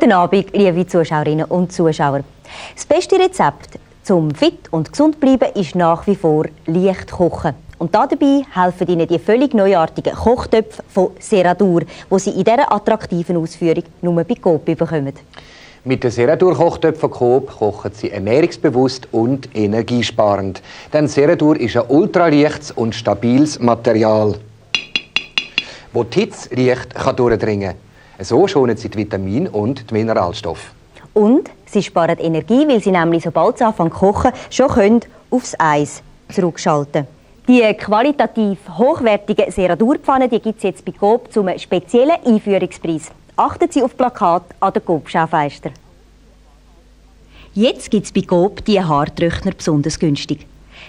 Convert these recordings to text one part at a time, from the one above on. Guten Abend, liebe Zuschauerinnen und Zuschauer. Das beste Rezept, um fit und gesund zu bleiben, ist nach wie vor leicht kochen. Und dabei helfen Ihnen die völlig neuartigen Kochtöpfe von Seradur, die Sie in dieser attraktiven Ausführung nur bei Coop bekommen. Mit den Seradur-Kochtöpfen von Coop kochen Sie ernährungsbewusst und energiesparend. Denn Seradur ist ein ultraleichtes und stabiles Material, wo die Hitze leicht durchdringen kann. So schonen Sie die Vitamine und die Mineralstoffe. Und Sie sparen Energie, weil Sie nämlich, sobald Sie anfangen zu kochen, schon können aufs Eis zurückschalten. Die qualitativ hochwertigen Seradur-Pfannen gibt es jetzt bei Coop zum speziellen Einführungspreis. Achten Sie auf Plakat an der Coop-Schaufenster. Jetzt gibt es bei Coop die Haartröchner besonders günstig.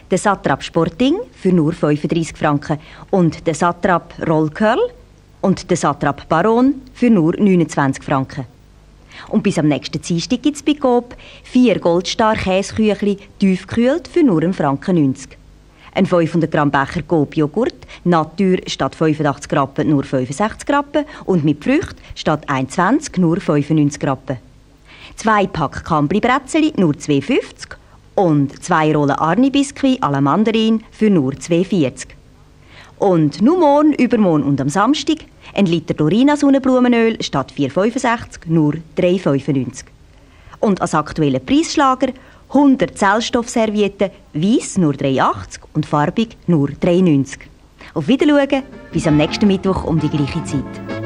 Den Satrap Sporting für nur 35 Franken und den Satrap Rollcurl und den Satrap Baron für nur 29 Franken. Und bis am nächsten Dienstag gibt es bei Coop 4 Goldstarr Käsküchli tiefgekühlt für nur 1,90 Franken. Ein 500 Gramm Becher Coop-Joghurt, Natur statt 85 Rappen nur 65 Rappen und mit Früchten statt 1,20 nur 95 Rappen. 2 Pack Kampli-Bretzeli nur 2,50 und 2 Rollen Arni-Biscuit à la Mandarin für nur 2,40. Und nur morgen, übermorgen und am Samstag 1 Liter Dorina-Sonnenblumenöl statt 4,65 nur 3,95. Und als aktuellen Preisschlager 100 Zellstoffservietten, weiss nur 3,80 und farbig nur 3,90. Auf Wiedersehen, bis am nächsten Mittwoch um die gleiche Zeit.